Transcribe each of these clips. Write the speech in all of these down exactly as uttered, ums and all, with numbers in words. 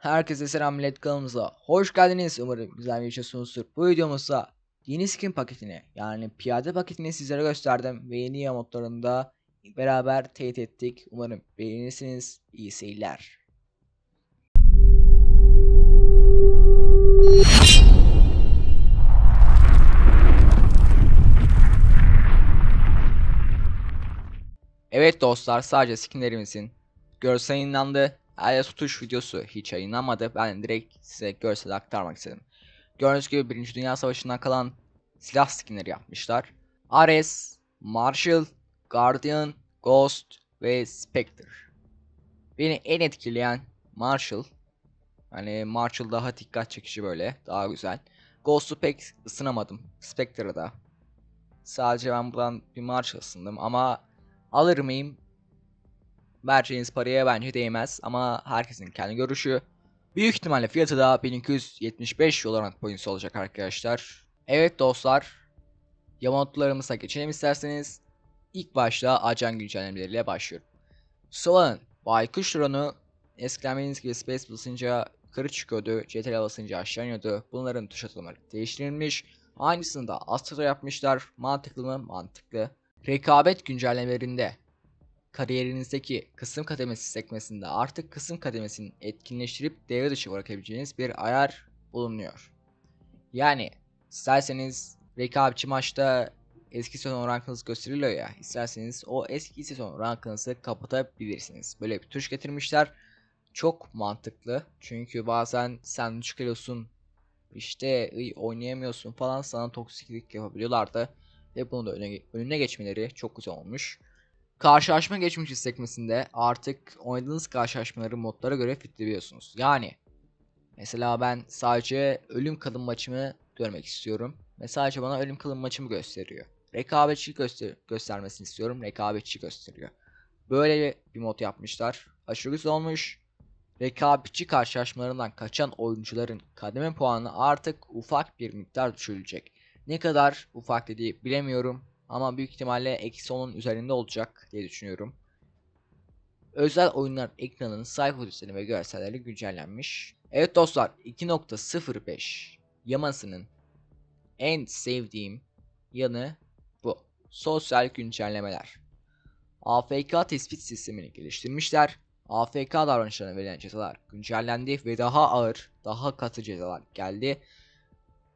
Herkese selam millet, kanalımıza hoş geldiniz. Umarım güzel bir yaşıyorsunuzdur. Bu videomuzda yeni skin paketini, yani piyade paketini sizlere gösterdim ve yeni yamotlarında beraber teyit ettik. Umarım beğenirsiniz. İyi seyirler. Evet dostlar, sadece skinlerimizin görsel yayınlandı. Elle tutuş videosu hiç yayınlanmadı. Ben direkt size görsel aktarmak istedim. Gördüğünüz gibi birinci. Dünya Savaşı'ndan kalan silah skinleri yapmışlar. Ares, Marshall, Guardian, Ghost ve Spectre. Beni en etkileyen Marshall. Hani Marshall daha dikkat çekici böyle. Daha güzel. Ghost'u pek ısınamadım. Spectre'ı da. Sadece ben buradan bir Marshall ısındım ama alır mıyım? Vereceğiniz paraya bence değmez ama herkesin kendi görüşü. Büyük ihtimalle fiyatı da bin iki yüz yetmiş beş dolar points olacak arkadaşlar. Evet dostlar, yamotlarımıza geçelim isterseniz. İlk başta ajan güncellemeleriyle başlıyorum. Sova'nın baykuş dronu eskiden bildiğiniz gibi space basınca kırı çıkıyordu, C T L basınca aşağı iniyordu. Bunların tuş atılımları değiştirilmiş. Aynısını da Astra yapmışlar. Mantıklı mı? Mantıklı. Rekabet güncellemelerinde kariyerinizdeki kısım kademesi sekmesinde artık kısım kademesini etkinleştirip devre dışı bırakabileceğiniz bir ayar bulunuyor. Yani isterseniz rekabetçi maçta eski sezon rankınız gösteriliyor ya, isterseniz o eski sezon rankınızı kapatabilirsiniz. Böyle bir tuş getirmişler. Çok mantıklı. Çünkü bazen sen çıkıyorsun işte oynayamıyorsun falan, sana toksiklik yapabiliyorlardı. Ve bunu da önüne, önüne geçmeleri çok güzel olmuş. Karşılaşma geçmişi sekmesinde artık oynadığınız karşılaşmaları modlara göre filtreliyorsunuz. Yani mesela ben sadece ölüm kalım maçımı görmek istiyorum ve sadece bana ölüm kalım maçımı gösteriyor. Rekabetçi göster göstermesini istiyorum, rekabetçi gösteriyor. Böyle bir mod yapmışlar. Aşırı güzel olmuş. Rekabetçi karşılaşmalarından kaçan oyuncuların kademe puanı artık ufak bir miktar düşürülecek. Ne kadar ufak dediği bilemiyorum. Ama büyük ihtimalle eksi onun üzerinde olacak diye düşünüyorum. Özel oyunlar ekranının sayfa düzeni ve görselleri güncellenmiş. Evet dostlar, iki nokta sıfır beş yamasının en sevdiğim yanı bu. Sosyal güncellemeler. A F K tespit sistemini geliştirmişler. A F K davranışlarına verilen cezalar güncellendi ve daha ağır, daha katı cezalar geldi.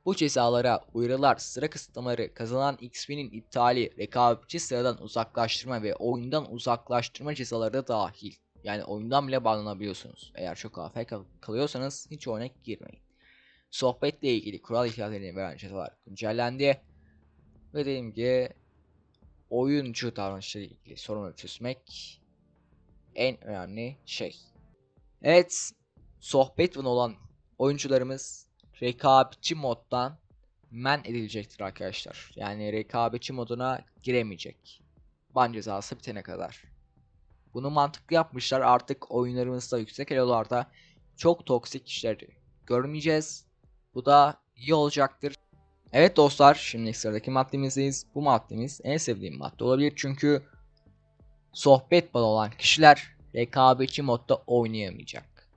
Bu cezalara uyarılar, sıra kısıtlamaları, kazanan X P'nin iptali, rekabetçi sıradan uzaklaştırma ve oyundan uzaklaştırma cezaları da dahil. Yani oyundan bile bağlanabiliyorsunuz. Eğer çok A F K kalıyorsanız hiç oyuna girmeyin. Sohbetle ilgili kural ihlallerini veren cezalar güncellendi. Ve dediğim gibi oyuncu davranışları ile ilgili sorunu çözmek en önemli şey. Evet, sohbet bunu olan oyuncularımız rekabetçi moddan men edilecektir arkadaşlar. Yani rekabetçi moduna giremeyecek. Ban cezası bitene kadar. Bunu mantıklı yapmışlar. Artık oyunlarımızda yüksek elolarda çok toksik kişileri görmeyeceğiz. Bu da iyi olacaktır. Evet dostlar, şimdi sıradaki maddemizdeyiz. Bu maddemiz en sevdiğim madde olabilir. Çünkü sohbet balı olan kişiler rekabetçi modda oynayamayacak.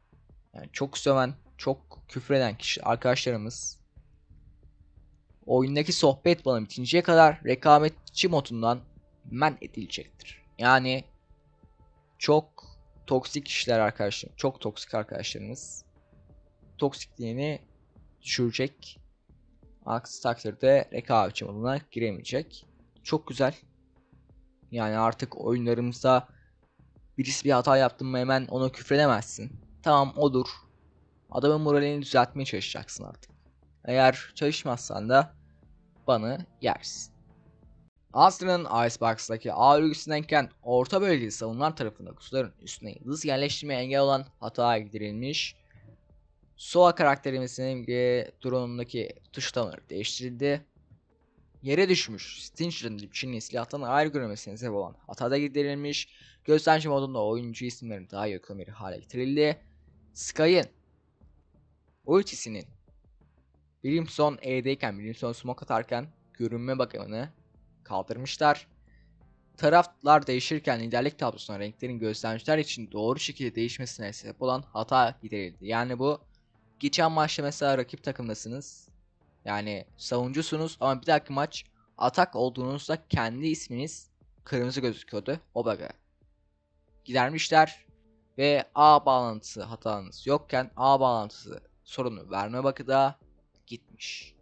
Yani çok söven, çok küfreden kişi arkadaşlarımız oyundaki sohbet bana bitinceye kadar rekabetçi modundan men edilecektir. Yani çok toksik kişiler arkadaşlar, çok toksik arkadaşlarımız toksikliğini düşürecek. Aksi takdirde rekabetçi moduna giremeyecek. Çok güzel. Yani artık oyunlarımızda birisi bir hata yaptın mı hemen ona küfredemezsin. Tamam, odur. Adamın moralini düzeltmeye çalışacaksın artık. Eğer çalışmazsan da banı yersin. Astra'nın Icebox'daki ağır yüküsündeyken orta bölgeli savunlar tarafında kutuların üstüne yıldız yerleştirmeye engel olan hata giderilmiş. Soa karakterimizin drone'undaki tuş tanımları değiştirildi. Yere düşmüş Stinger'ın dipçinin silahtan ayrı görmesine sebep olan hata da giderilmiş. Gösterge modunda oyuncu isimlerin daha yakın bir hale getirildi. Sky'ın ultisinin Brimson E'deyken, Brimson smoke atarken görünme bakımını kaldırmışlar. Taraflar değişirken liderlik tablosuna renklerin gözlemciler için doğru şekilde değişmesine sebep olan hata giderildi. Yani bu geçen maçta mesela rakip takımdasınız. Yani savuncusunuz ama bir dahaki maç atak olduğunuzda kendi isminiz kırmızı gözüküyordu. O bug'ı gidermişler ve A bağlantısı hatanız yokken A bağlantısı sorunu verme bug'ı da gitmiş.